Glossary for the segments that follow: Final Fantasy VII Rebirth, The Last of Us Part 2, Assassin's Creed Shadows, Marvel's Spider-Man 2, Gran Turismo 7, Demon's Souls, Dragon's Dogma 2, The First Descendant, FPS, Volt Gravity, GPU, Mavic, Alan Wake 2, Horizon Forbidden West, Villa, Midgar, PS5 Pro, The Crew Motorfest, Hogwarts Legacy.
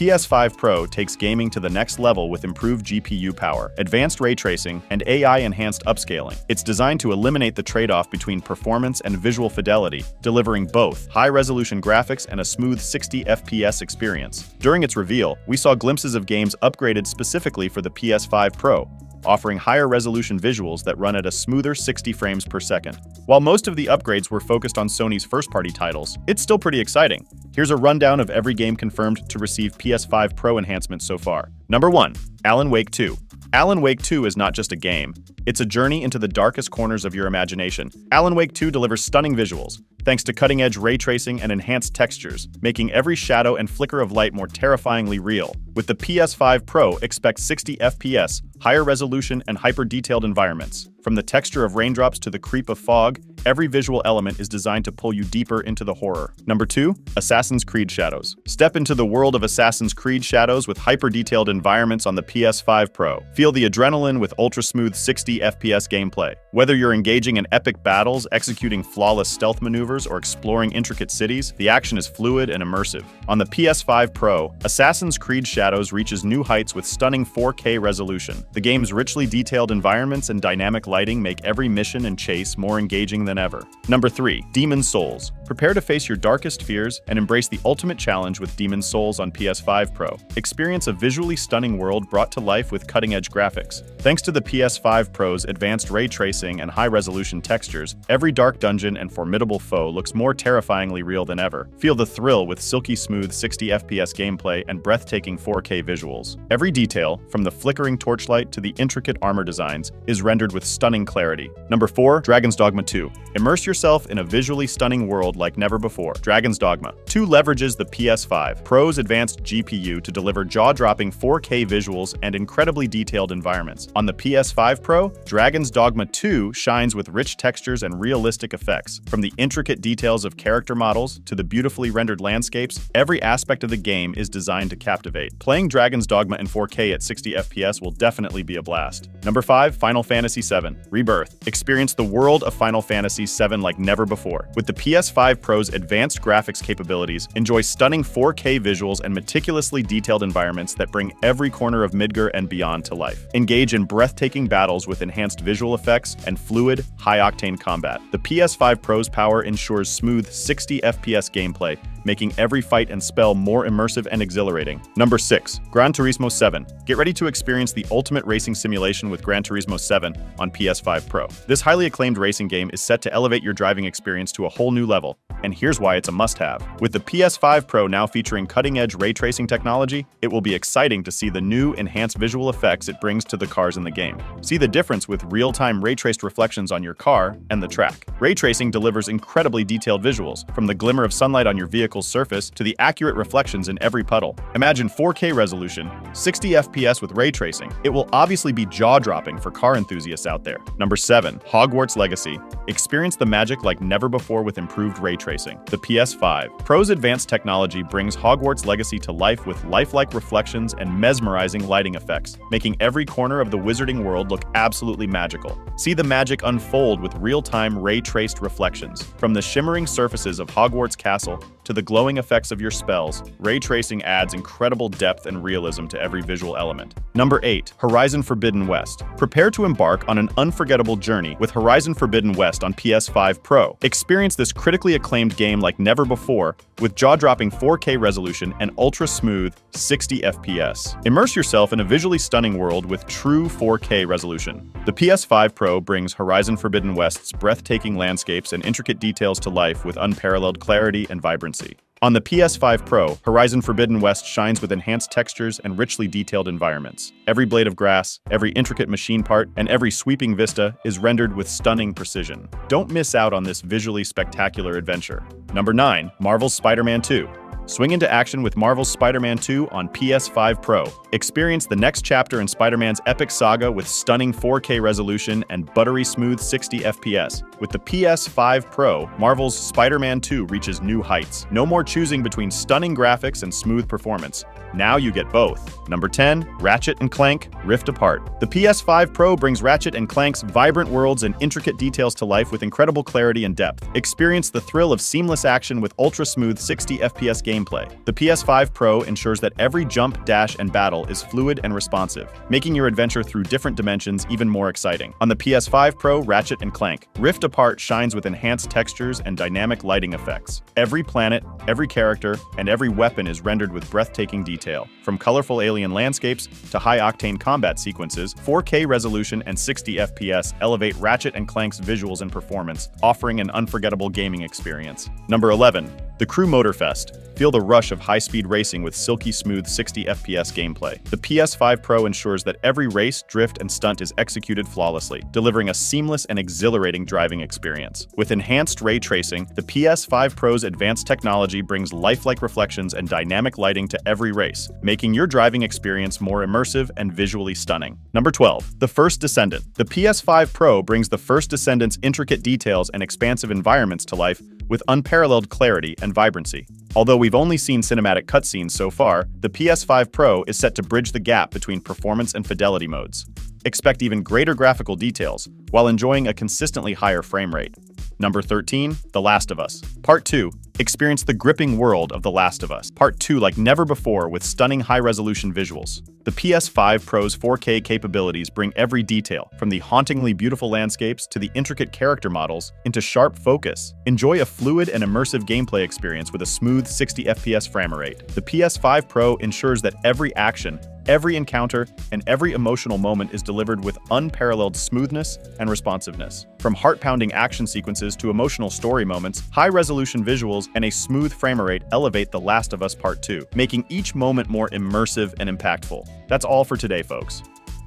PS5 Pro takes gaming to the next level with improved GPU power, advanced ray tracing, and AI-enhanced upscaling. It's designed to eliminate the trade-off between performance and visual fidelity, delivering both high-resolution graphics and a smooth 60 FPS experience. During its reveal, we saw glimpses of games upgraded specifically for the PS5 Pro, offering higher resolution visuals that run at a smoother 60 frames per second. While most of the upgrades were focused on Sony's first-party titles, it's still pretty exciting. Here's a rundown of every game confirmed to receive PS5 Pro enhancements so far. Number 1. Alan Wake 2. Alan Wake 2 is not just a game. It's a journey into the darkest corners of your imagination. Alan Wake 2 delivers stunning visuals, thanks to cutting-edge ray tracing and enhanced textures, making every shadow and flicker of light more terrifyingly real. With the PS5 Pro, expect 60 FPS, higher resolution, and hyper-detailed environments. From the texture of raindrops to the creep of fog, every visual element is designed to pull you deeper into the horror. Number 2. Assassin's Creed Shadows. Step into the world of Assassin's Creed Shadows with hyper-detailed environments on the PS5 Pro. Feel the adrenaline with ultra-smooth 60 FPS gameplay. Whether you're engaging in epic battles, executing flawless stealth maneuvers, or exploring intricate cities, the action is fluid and immersive. On the PS5 Pro, Assassin's Creed Shadows reaches new heights with stunning 4K resolution. The game's richly detailed environments and dynamic lighting make every mission and chase more engaging than ever. Number 3. Demon's Souls. Prepare to face your darkest fears and embrace the ultimate challenge with Demon's Souls on PS5 Pro. Experience a visually stunning world brought to life with cutting-edge graphics. Thanks to the PS5 Pro's advanced ray tracing and high-resolution textures, every dark dungeon and formidable foe looks more terrifyingly real than ever. Feel the thrill with silky smooth 60 FPS gameplay and breathtaking 4K visuals. Every detail, from the flickering torchlight to the intricate armor designs, is rendered with stunning clarity. Number 4. Dragon's Dogma 2. Immerse yourself in a visually stunning world like never before. Dragon's Dogma 2 leverages the PS5 Pro's advanced GPU to deliver jaw-dropping 4K visuals and incredibly detailed environments. On the PS5 Pro, Dragon's Dogma 2 shines with rich textures and realistic effects. From the intricate details of character models to the beautifully rendered landscapes, every aspect of the game is designed to captivate. Playing Dragon's Dogma in 4K at 60 FPS will definitely be a blast. Number 5. Final Fantasy VII Rebirth. Experience the world of Final Fantasy VII like never before. With the PS5 Pro's advanced graphics capabilities, enjoy stunning 4K visuals and meticulously detailed environments that bring every corner of Midgar and beyond to life. Engage in breathtaking battles with enhanced visual effects and fluid, high-octane combat. The PS5 Pro's power ensures smooth 60 FPS gameplay, making every fight and spell more immersive and exhilarating. Number 6. Gran Turismo 7. Get ready to experience the ultimate racing simulation with Gran Turismo 7 on PS5 Pro. This highly acclaimed racing game is set to elevate your driving experience to a whole new level, and here's why it's a must-have. With the PS5 Pro now featuring cutting-edge ray tracing technology, it will be exciting to see the new, enhanced visual effects it brings to the cars in the game. See the difference with real-time ray-traced reflections on your car and the track. Ray tracing delivers incredibly detailed visuals, from the glimmer of sunlight on your vehicle's surface to the accurate reflections in every puddle. Imagine 4K resolution, 60 FPS with ray tracing. It will obviously be jaw-dropping for car enthusiasts out there. Number 7. Hogwarts Legacy. Experience the magic like never before with improved ray tracing. The PS5 Pro's advanced technology brings Hogwarts Legacy to life with lifelike reflections and mesmerizing lighting effects, making every corner of the wizarding world look absolutely magical. See the magic unfold with real-time ray-traced reflections. From the shimmering surfaces of Hogwarts Castle to the glowing effects of your spells, ray tracing adds incredible depth and realism to every visual element. Number 8. Horizon Forbidden West. Prepare to embark on an unforgettable journey with Horizon Forbidden West on PS5 Pro. Experience this critically acclaimed game like never before with jaw-dropping 4K resolution and ultra-smooth 60 FPS. Immerse yourself in a visually stunning world with true 4K resolution. The PS5 Pro brings Horizon Forbidden West's breathtaking landscapes and intricate details to life with unparalleled clarity and vibrancy. On the PS5 Pro, Horizon Forbidden West shines with enhanced textures and richly detailed environments. Every blade of grass, every intricate machine part, and every sweeping vista is rendered with stunning precision. Don't miss out on this visually spectacular adventure. Number 9. Marvel's Spider-Man 2. Swing into action with Marvel's Spider-Man 2 on PS5 Pro. Experience the next chapter in Spider-Man's epic saga with stunning 4K resolution and buttery smooth 60 FPS. With the PS5 Pro, Marvel's Spider-Man 2 reaches new heights. No more choosing between stunning graphics and smooth performance. Now you get both. Number 10, Ratchet & Clank Rift Apart. The PS5 Pro brings Ratchet & Clank's vibrant worlds and intricate details to life with incredible clarity and depth. Experience the thrill of seamless action with ultra-smooth 60 FPS gameplay. The PS5 Pro ensures that every jump, dash, and battle is fluid and responsive, making your adventure through different dimensions even more exciting. On the PS5 Pro, Ratchet & Clank Rift Apart shines with enhanced textures and dynamic lighting effects. Every planet, every character, and every weapon is rendered with breathtaking detail. From colorful alien landscapes to high-octane combat sequences, 4K resolution and 60 FPS elevate Ratchet & Clank's visuals and performance, offering an unforgettable gaming experience. Number 11. The Crew Motorfest. Feel the rush of high-speed racing with silky smooth 60 FPS gameplay. The PS5 Pro ensures that every race, drift, and stunt is executed flawlessly, delivering a seamless and exhilarating driving experience. With enhanced ray tracing, the PS5 Pro's advanced technology brings lifelike reflections and dynamic lighting to every race, making your driving experience more immersive and visually stunning. Number 12. The First Descendant. The PS5 Pro brings the First Descendant's intricate details and expansive environments to life with unparalleled clarity and vibrancy. Although we've only seen cinematic cutscenes so far, the PS5 Pro is set to bridge the gap between performance and fidelity modes. Expect even greater graphical details while enjoying a consistently higher frame rate. Number 13, The Last of Us Part 2. Experience the gripping world of The Last of Us Part 2 like never before with stunning high-resolution visuals. The PS5 Pro's 4K capabilities bring every detail, from the hauntingly beautiful landscapes to the intricate character models, into sharp focus. Enjoy a fluid and immersive gameplay experience with a smooth 60 FPS frame rate. The PS5 Pro ensures that every action, every encounter, and every emotional moment is delivered with unparalleled smoothness and responsiveness. From heart-pounding action sequences to emotional story moments, high-resolution visuals and a smooth frame rate elevate The Last of Us Part 2, making each moment more immersive and impactful. That's all for today, folks.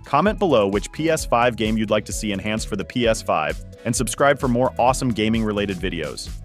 Comment below which PS5 game you'd like to see enhanced for the PS5, and subscribe for more awesome gaming-related videos.